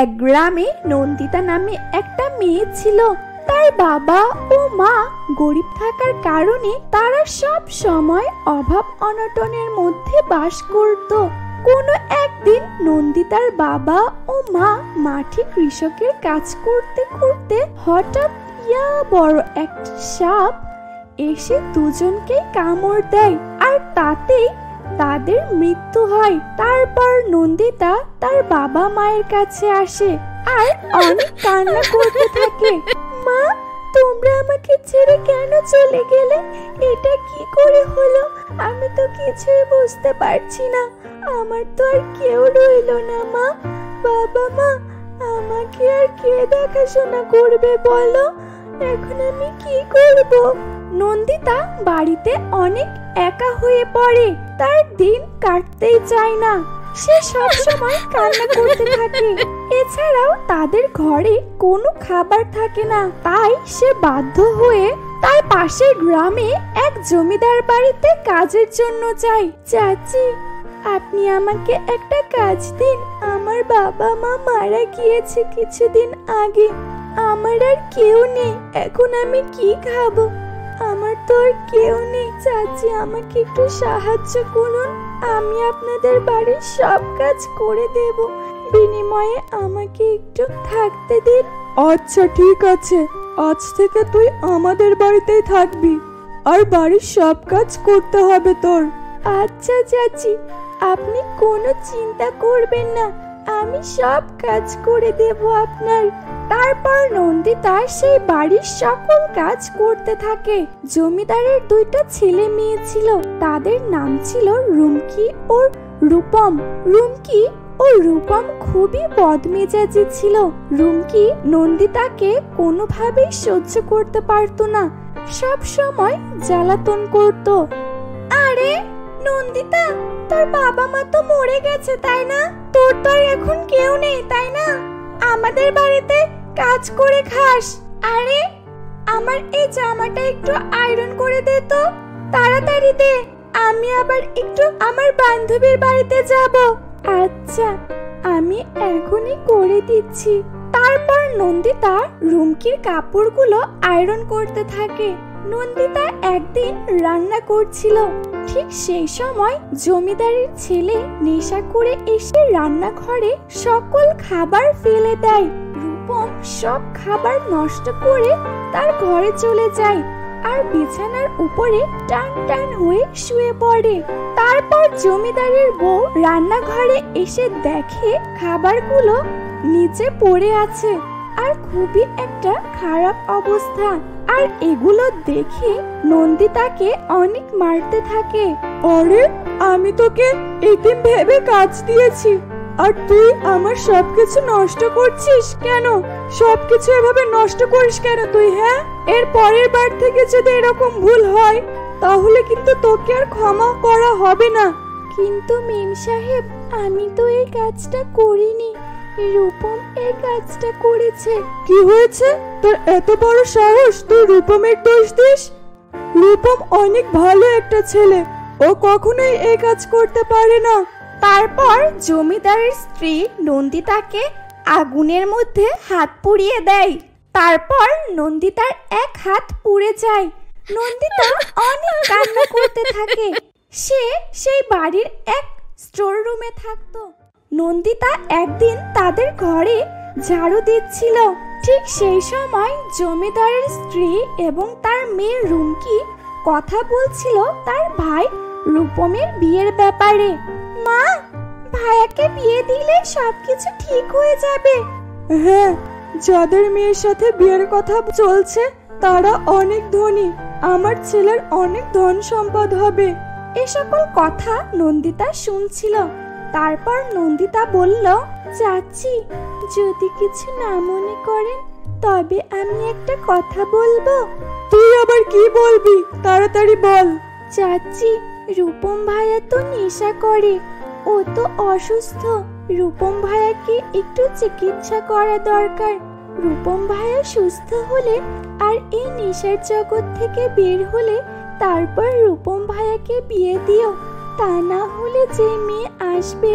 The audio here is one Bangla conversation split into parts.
এক গ্রামে নন্দিতা নামে একটা মেয়ে ছিল। তার বাবা ও মা গরিব থাকার কারণে তারা সব সময় অভাব অনটনের মধ্যে বাস করত। কোনো একদিন নন্দিতার বাবা ও মা মাঠে কৃষকের কাজ করতে করতে হঠাৎ ইয়া বড় একটা সাপ এসে দুজনকে কামড় দেয় আর তাতেই তাদের মৃত্যু হয়। তারপর নন্দিতা তার বাবা মায়ের কাছে আসে আর অনেক কান্না করতে থাকে। মা, তোমরা আমাকে ছেড়ে কেন চলে গেলে? এটা কি করে হলো? আমি তো কিছুই বুঝতে পারছি না। আমার তো আর কেউ রইলো না মা। বাবা মা, আমাকে আর কে দেখাশোনা করবে বলো? এখন আমি কি করব? নন্দিতা বাড়িতে অনেক একা হয়ে পড়ে। তার দিন কাটতেই চায় না, সে সব সময় কান্না করতে থাকে। এছাড়াও তাদের ঘরে কোনো খাবার থাকে না, তাই সে বাধ্য হয়ে তার পাশের গ্রামে এক জমিদার বাড়িতে কাজের জন্য যায়। চাচি, আপনি আমাকে একটা কাজ দিন। আমার বাবা মা মারা গিয়েছে কিছুদিন আগে, আমার আর কেউ নেই। এখন আমি কি খাবো? আমার তো আর কেউ নেই। চাচি, আমাকে একটু সাহায্য করুন। আমি আপনাদের বাড়ির সব কাজ করে দেব, বিনিময়ে আমাকে একটু থাকতে দিন। আচ্ছা ঠিক আছে, আজ থেকে তুই আমাদের বাড়িতেই থাকবি, আর বাড়ির সব কাজ করতে হবে তোর। আচ্ছা চাচি, আপনি কোনো চিন্তা করবেন না, আমি সব কাজ করে দেব আপনার। তারপর নন্দিতা সেই বাড়ির সকল কাজ করতে থাকে। জমিদারের দুইটা ছেলে মেয়ে ছিল, তাদের নাম ছিল রুমকি ও রূপম। রুমকি ও রূপম খুবই বদমেজাজি ছিল। রুমকি নন্দিতাকে কোনোভাবেই সহ্য করতে পারত না, সব সময় জ্বালাতন করত। আরে নন্দিতা, তোর বাবা মা তো মরে গেছে তাই না? তোর তো এখন কেউ নেই তাই না? আমাদের বাড়িতে কাজ করে খাস। আরে আমার এই জামাটা একটু আয়রন করে দে তো, তাড়াতাড়ি দে। আমি আবার একটু আমার বান্ধবীর বাড়িতে যাব। আচ্ছা, আমি এখনই করে দিচ্ছি। তারপর নন্দিতা রুমকির কাপড়গুলো আয়রন করতে থাকে। নন্দিতা একদিন রান্না করছিল, ঠিক সেই সময় জমিদারের ছেলে নেশা করে এসে রান্নাঘরে সকল খাবার ফেলে দেয়। রূপম সব খাবার নষ্ট করে তার ঘরে চলে যায় আর বিছানার উপরে টান টান হয়ে শুয়ে পড়ে। তারপর জমিদারের বউ রান্নাঘরে এসে দেখে খাবারগুলো নিচে পড়ে আছে আর খুবই একটা খারাপ অবস্থা। আর এগুলো দেখে নন্দিতাকে অনেক মারতে থাকে। আরে আমি তোকে এতিম ভেবে কাজ দিয়েছি, আর তুই আমার সবকিছু নষ্ট করছিস কেন? সবকিছু এভাবে নষ্ট করিস কেন তুই? হ্যাঁ, এর পরের বার থেকে যদি এরকম ভুল হয় তাহলে কিন্তু তোকে আর ক্ষমা করা হবে না। কিন্তু মেম সাহেব, আমি তো এই কাজটা করিনি, রূপম এই কাজটা করেছে। কি হয়েছে তোর এত বড় সাহস তুই রূপমের দোষ দিস? রূপম অনেক ভালো একটা ছেলে, ও কখনোই এই কাজ করতে পারে না। তারপর জমিদারের স্ত্রী নন্দিতাকে আগুনের মধ্যে হাত পুড়িয়ে দেয়। তারপর নন্দিতার এক হাত পুড়ে যায়। নন্দিতা অনেক কান্না করতে থাকে। সে সেই বাড়ির এক স্টোর রুমে থাকতো। নন্দিতা একদিন তাদের ঘরে ঝাড়ু দিচ্ছিল, ঠিক সেই সময় জমিদারের স্ত্রী এবং তার মেয়ে রুমকি কথা বলছিল তার ভাই রূপমের বিয়ের ব্যাপারে। মা, ভাইয়াকে বিয়ে দিলে সবকিছু ঠিক হয়ে যাবে। হ্যাঁ, যাদের মেয়ের সাথে বিয়ের কথা চলছে তারা অনেক ধনী, আমার ছেলের অনেক ধন সম্পদ হবে। এই সকল কথা নন্দিতা শুনছিল। তারপর নন্দিতা বলল, চাচি যদি কিছু না মনে করেন তবে আমি একটা কথা বলবো। তুই আবার কি বলবি, তাড়াতাড়ি বল। চাচি, রূপম ভাইয়া তো নেশা করে, ও তো অসুস্থ। রূপম ভাইয়াকে একটু চিকিৎসা করা দরকার। রূপম ভাইয়া সুস্থ হলে আর এই নেশার জগৎ থেকে বের হলে তারপর রূপম ভাইয়াকে বিয়ে দিও। তা না হলে যে মেয়ে আসবে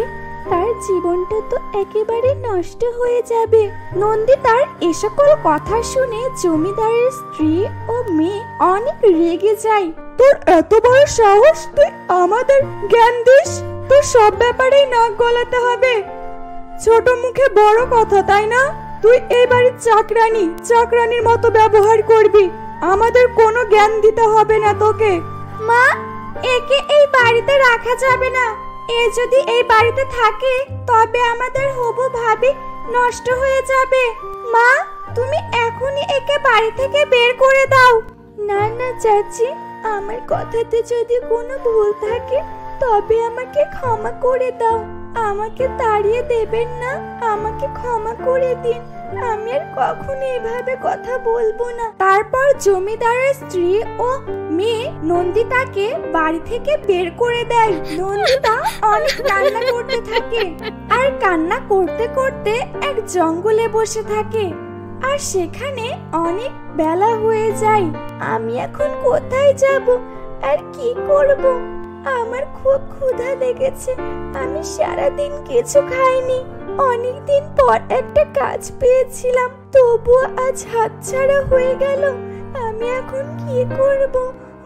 তার জীবনটা তো একেবারে নষ্ট হয়ে যাবে। নন্দী তার এসকল কথা শুনে জমিদারের স্ত্রী ও মেয়ে অনেক রেগে যায়। তোর এত বড় সাহস, তুই আমাদের জ্ঞান দিস? তোর সব ব্যাপারেই নাক গলাতে হবে, ছোট মুখে বড় কথা, তাই না? তুই এই বাড়ির চাকরানি, চাকরানির মতো ব্যবহার করবি, আমাদের কোনো জ্ঞান দিতে হবে না তোকে। মা, একে এই বাড়িতে রাখা যাবে না। এ যদি এই বাড়িতে থাকে তবে আমাদের হবু ভাবি নষ্ট হয়ে যাবে। মা, তুমি এখনই একে বাড়ি থেকে বের করে দাও। না না চাচি, আমার কথাতে যদি কোনো ভুল থাকে তবে আমাকে ক্ষমা করে দাও। আমাকে তাড়িয়ে দেবেন না, আমাকে ক্ষমা করে দিন। আমি আর কখনো এভাবে কথা বলবো না। তারপর জমিদারের স্ত্রী ও মেয়ে নন্দিতাকে বাড়ি থেকে বের করে দেয়। নন্দিতা অনেক কান্না করতে থাকে, আর কান্না করতে করতে এক জঙ্গলে বসে থাকে। আর সেখানে অনেক বেলা হয়ে যায়। আমি এখন কোথায় যাব আর কি করব? আমার খুব ক্ষুধা লেগেছে, আমি সারাদিন কিছু খাইনি। অনেকদিন পর একটা কাজ পেয়েছিলাম, তবুও আজ হাতছাড়া হয়ে গেল। আমি এখন কি করব?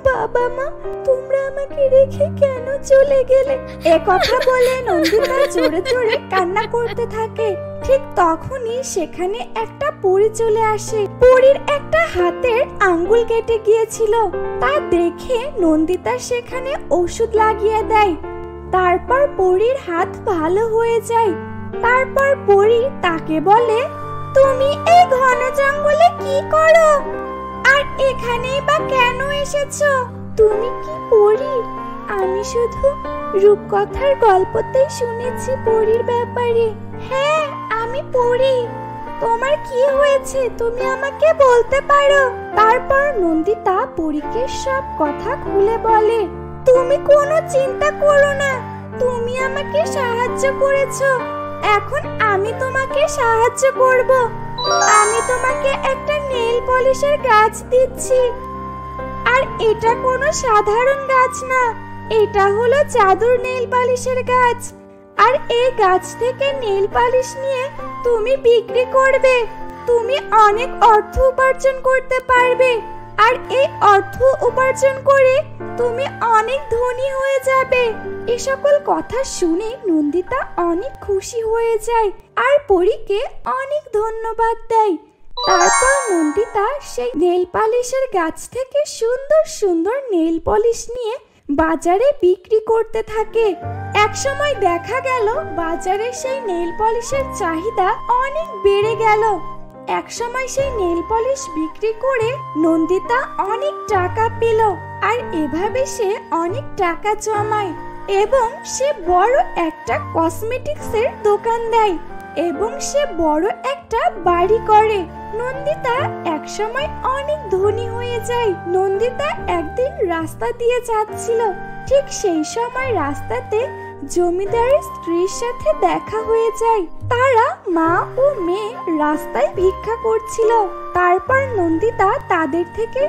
বাবা মা, তোমরা আমাকে রেখে কেন চলে গেলে? এই কথা বলে নন্দিতা জোরে জোরে কান্না করতে থাকে। ঠিক তখনই সেখানে একটা পরী চলে আসে। পরীর একটা হাতের আঙ্গুল কেটে গিয়েছিল, তা দেখে নন্দিতা সেখানে ওষুধ লাগিয়ে দেয়। তারপর পরীর হাত ভালো হয়ে যায়। তারপর পরী তাকে বলে, তুমি এই ঘন জঙ্গলে কি করো আর এখানেই বা কেন এসেছো? তুমি কি পরী? আমি শুধু রূপকথার গল্পতেই শুনেছি পরীর ব্যাপারে। হ্যাঁ, আমি পরী। তোমার কি হয়েছে তুমি আমাকে বলতে পারো? তারপর নন্দিতা পরীকে সব কথা খুলে বলে। তুমি কোনো চিন্তা করো না, তুমি আমাকে সাহায্য করেছো, এখন আমি তোমাকে সাহায্য করব। আমি তোমাকে একটা নেল পলিশের গাছ দিচ্ছি, আর এটা কোনো সাধারণ গাছ না, এটা হলো জাদুর নেল পলিশের গাছ। আর এই গাছ থেকে নেল পলিশ নিয়ে তুমি বিক্রি করবে, তুমি অনেক অর্থ উপার্জন করতে পারবে। আর এই অর্থ উপার্জন করে তুমি অনেক ধনী হয়ে যাবে। এই সকল কথা শুনে নন্দিতা অনেক খুশি হয়ে যায় আর পরীকে অনেক ধন্যবাদ দেয়। তারপর নন্দিতা সেই নেল পলিশের গাছ থেকে সুন্দর সুন্দর নেল পলিশ নিয়ে বাজারে বিক্রি করতে থাকে। এক সময় দেখা গেল বাজারে সেই নেল পলিশের চাহিদা অনেক বেড়ে গেল। এক সময় সেই নেল পলিশ বিক্রি করে নন্দিতা অনেক টাকা পেল, আর এভাবে সে অনেক টাকা জমায় এবং সে বড় একটা কসমেটিক্সের দোকান দেয় এবং সে বড় একটা বাড়ি করে। নন্দিতা এক সময় অনেক ধনী হয়ে যায়। নন্দিতা একদিন রাস্তা দিয়ে যাচ্ছিল, ঠিক সেই সময় রাস্তাতে জমিদারের স্ত্রীর সাথে দেখা হয়ে যায়। তারা মা ও মেয়ে রাস্তায় ভিক্ষা করছিল। তারপর নন্দিতা তাদের থেকে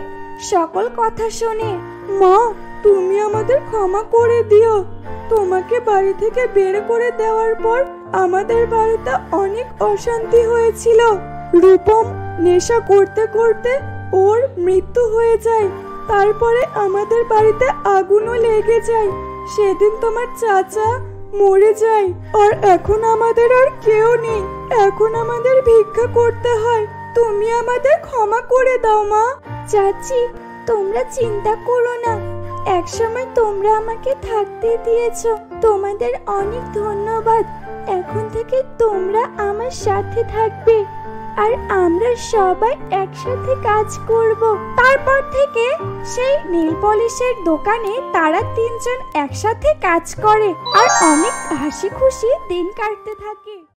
সকল কথা শোনে। মা, তুমি আমাদের ক্ষমা করে দিও। তোমাকে বাড়ি থেকে বের করে দেওয়ার পর আমাদের বাড়িতে অনেক অশান্তি হয়েছিল। রূপম নেশা করতে করতে ওর মৃত্যু হয়ে যায়, তারপরে আমাদের বাড়িতে আগুনও লেগে যায়। সেদিন তোমার চাচা মরে যায়, আর এখন আমাদের আর কেউ নেই। এখন আমাদের ভিক্ষা করতে হয়। তুমি আমাদের ক্ষমা করে দাও মা। চাচি, তোমরা চিন্তা করো না, একসময় তোমরা আমাকে থাকতে দিয়েছো, তোমাদের অনেক ধন্যবাদ। এখন থেকে তোমরা আমার সাথে থাকবে আর আমরা সবাই একসাথে কাজ করব। তারপর থেকে সেই নেল পলিশের দোকানে তারা তিনজন একসাথে কাজ করে আর অনেক হাসি খুশি দিন কাটতে থাকে।